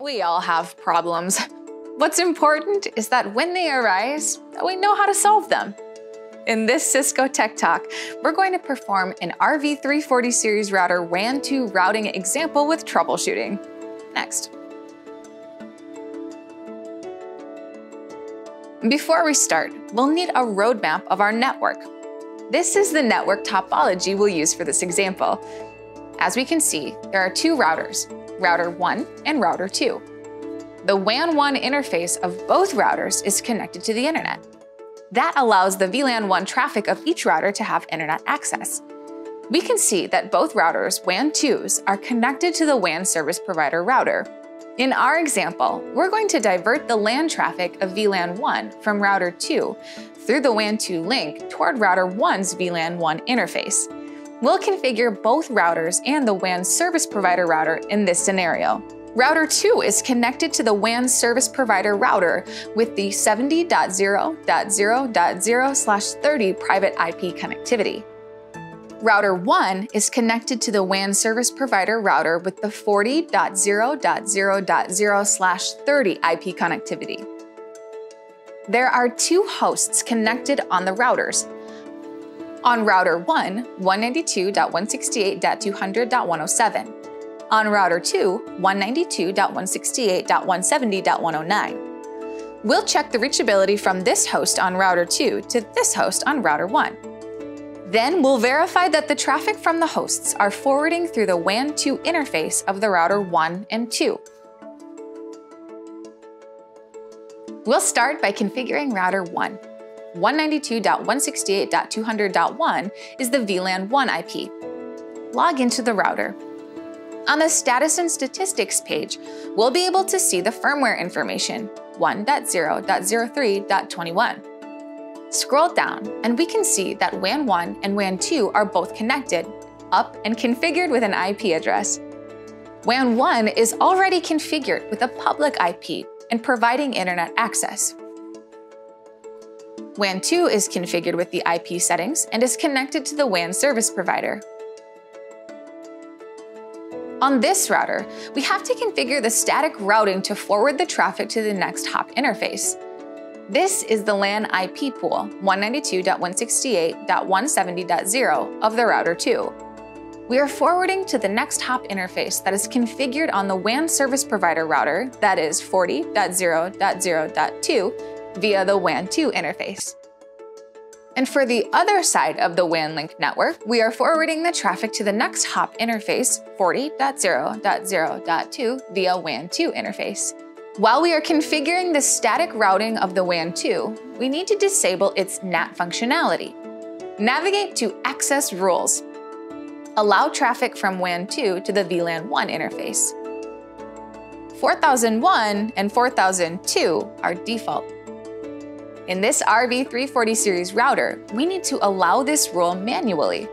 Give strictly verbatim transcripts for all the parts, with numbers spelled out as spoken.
We all have problems. What's important is that when they arise, that we know how to solve them. In this Cisco Tech Talk, we're going to perform an R V three forty series router W A N two routing example with troubleshooting. Next. Before we start, we'll need a roadmap of our network. This is the network topology we'll use for this example. As we can see, there are two routers, router one and router two. The W A N one interface of both routers is connected to the internet. That allows the V LAN one traffic of each router to have internet access. We can see that both routers, W A N twos, are connected to the W A N service provider router. In our example, we're going to divert the LAN traffic of V LAN one from router two through the W A N two link toward router one's V LAN one interface. We'll configure both routers and the W A N service provider router in this scenario. Router two is connected to the W A N service provider router with the seventy dot zero dot zero dot zero slash thirty private I P connectivity. Router one is connected to the W A N service provider router with the forty dot zero dot zero dot zero slash thirty I P connectivity. There are two hosts connected on the routers. On router one, one ninety-two dot one sixty-eight dot two hundred dot one oh seven. On router two, one ninety-two dot one sixty-eight dot one seventy dot one oh nine. We'll check the reachability from this host on router two to this host on router one. Then we'll verify that the traffic from the hosts are forwarding through the W A N two interface of the router one and two. We'll start by configuring router one. one ninety-two dot one sixty-eight dot two hundred dot one is the V LAN one I P. Log into the router. On the Status and Statistics page, we'll be able to see the firmware information, one dot zero dot zero three dot twenty-one. Scroll down and we can see that W A N one and W A N two are both connected, up and configured with an I P address. W A N one is already configured with a public I P and providing internet access. W A N two is configured with the I P settings and is connected to the W A N service provider. On this router, we have to configure the static routing to forward the traffic to the next hop interface. This is the LAN I P pool, one ninety-two dot one sixty-eight dot one seventy dot zero of the router two. We are forwarding to the next hop interface that is configured on the W A N service provider router, that is forty dot zero dot zero dot two, via the W A N two interface. And for the other side of the W A N link network, we are forwarding the traffic to the next hop interface, forty dot zero dot zero dot two, via W A N two interface. While we are configuring the static routing of the W A N two, we need to disable its N A T functionality. Navigate to Access Rules. Allow traffic from W A N two to the V LAN one interface. four thousand one and four thousand two are default. In this R V three forty series router, we need to allow this rule manually.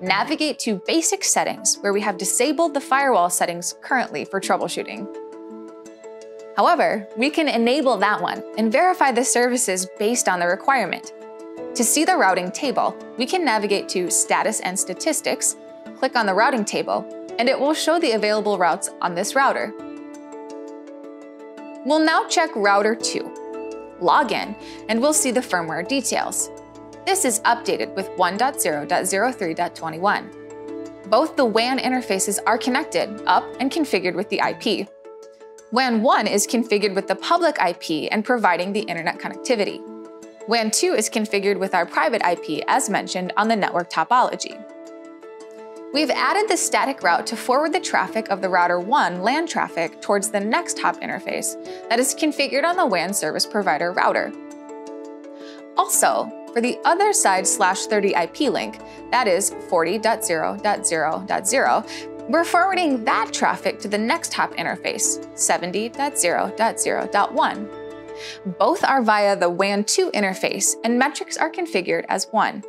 Navigate to Basic Settings, where we have disabled the firewall settings currently for troubleshooting. However, we can enable that one and verify the services based on the requirement. To see the routing table, we can navigate to Status and Statistics, click on the routing table, and it will show the available routes on this router. We'll now check router two. Log in, and we'll see the firmware details. This is updated with one dot zero dot zero three dot twenty-one. Both the W A N interfaces are connected, up and configured with the I P. W A N one is configured with the public I P and providing the internet connectivity. W A N two is configured with our private I P as mentioned on the network topology. We've added the static route to forward the traffic of the router one LAN traffic towards the next hop interface that is configured on the W A N service provider router. Also, for the other side slash thirty I P link, that is forty dot zero dot zero dot zero, we're forwarding that traffic to the next hop interface, seventy dot zero dot zero dot one. Both are via the W A N two interface and metrics are configured as one.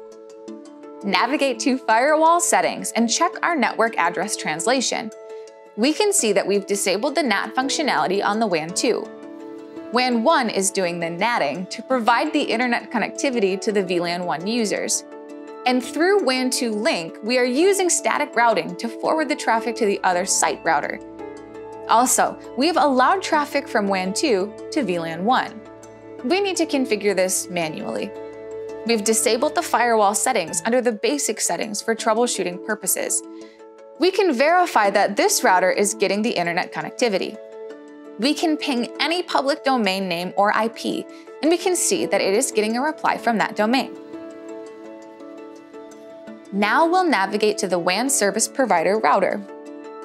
Navigate to Firewall Settings and check our network address translation. We can see that we've disabled the N A T functionality on the W A N two. W A N one is doing the NATing to provide the internet connectivity to the V LAN one users. And through W A N two link, we are using static routing to forward the traffic to the other site router. Also, we've allowed traffic from WAN two to V LAN one. We need to configure this manually. We've disabled the firewall settings under the basic settings for troubleshooting purposes. We can verify that this router is getting the internet connectivity. We can ping any public domain name or I P, and we can see that it is getting a reply from that domain. Now we'll navigate to the W A N service provider router.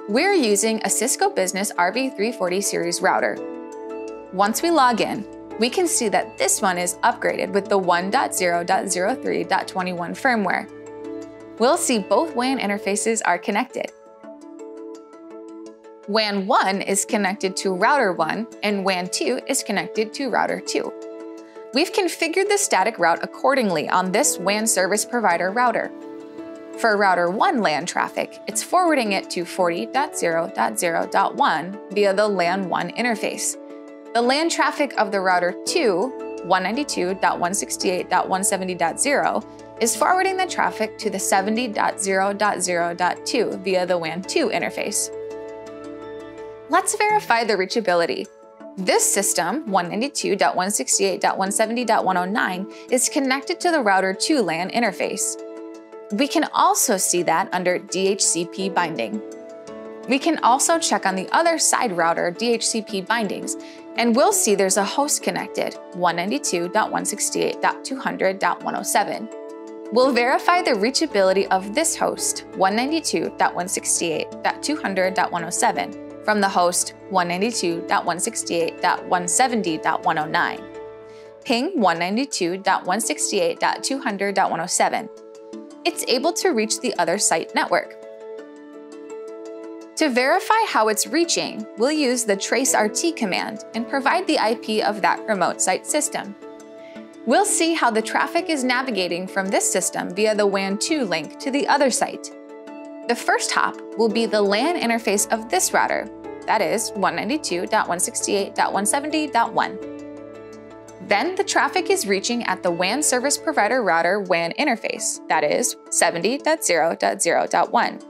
We're using a Cisco Business R V three forty series router. Once we log in, we can see that this one is upgraded with the one point zero point zero three point twenty-one firmware. We'll see both W A N interfaces are connected. WAN one is connected to Router one and WAN two is connected to Router two. We've configured the static route accordingly on this W A N service provider router. For Router one LAN traffic, it's forwarding it to forty dot zero dot zero dot one via the LAN one interface. The LAN traffic of the Router two, one ninety-two dot one sixty-eight dot one seventy dot zero, is forwarding the traffic to the seventy dot zero dot zero dot two via the WAN two interface. Let's verify the reachability. This system, one ninety-two dot one sixty-eight dot one seventy dot one oh nine, is connected to the Router two LAN interface. We can also see that under D H C P binding. We can also check on the other side router D H C P bindings, and we'll see there's a host connected, one ninety-two dot one sixty-eight dot two hundred dot one oh seven. We'll verify the reachability of this host, one ninety-two dot one sixty-eight dot two hundred dot one oh seven, from the host one ninety-two dot one sixty-eight dot one seventy dot one oh nine. Ping one ninety-two dot one sixty-eight dot two hundred dot one oh seven. It's able to reach the other site network. To verify how it's reaching, we'll use the trace R T command and provide the I P of that remote site system. We'll see how the traffic is navigating from this system via the WAN two link to the other site. The first hop will be the LAN interface of this router, that is one ninety-two dot one sixty-eight dot one seventy dot one. Then the traffic is reaching at the W A N service provider router W A N interface, that is seventy dot zero dot zero dot one.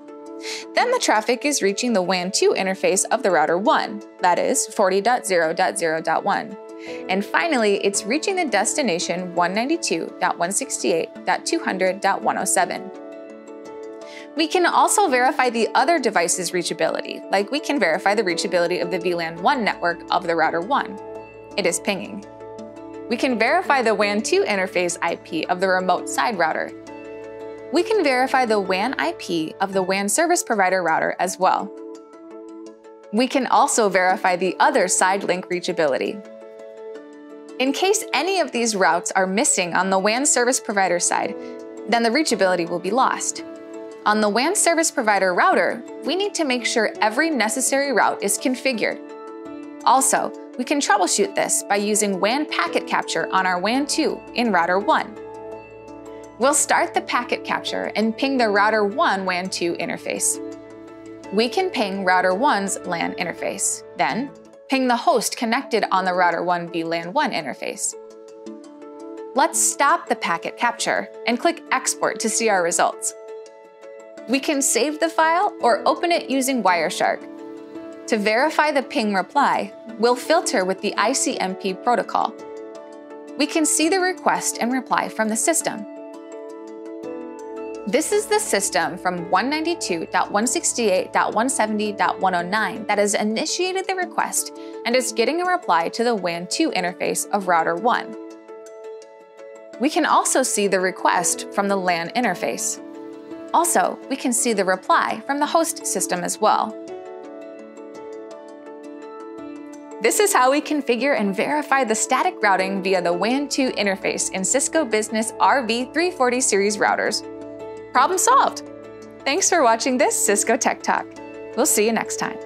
Then the traffic is reaching the WAN two interface of the Router one, that is forty dot zero dot zero dot one. And finally, it's reaching the destination one ninety-two dot one sixty-eight dot two hundred dot one oh seven. We can also verify the other device's reachability, like we can verify the reachability of the V LAN one network of the Router one. It is pinging. We can verify the WAN two interface I P of the remote side router. We can verify the W A N I P of the W A N service provider router as well. We can also verify the other side link reachability. In case any of these routes are missing on the W A N service provider side, then the reachability will be lost. On the W A N service provider router, we need to make sure every necessary route is configured. Also, we can troubleshoot this by using W A N packet capture on our WAN two in Router one. We'll start the packet capture and ping the Router one WAN two interface. We can ping Router one's LAN interface, then ping the host connected on the Router one V LAN one interface. Let's stop the packet capture and click Export to see our results. We can save the file or open it using Wireshark. To verify the ping reply, we'll filter with the I C M P protocol. We can see the request and reply from the system. This is the system from one ninety-two dot one sixty-eight dot one seventy dot one oh nine that has initiated the request and is getting a reply to the WAN two interface of Router one. We can also see the request from the LAN interface. Also, we can see the reply from the host system as well. This is how we configure and verify the static routing via the WAN two interface in Cisco Business R V three forty series routers. Problem solved! Thanks for watching this Cisco Tech Talk. We'll see you next time.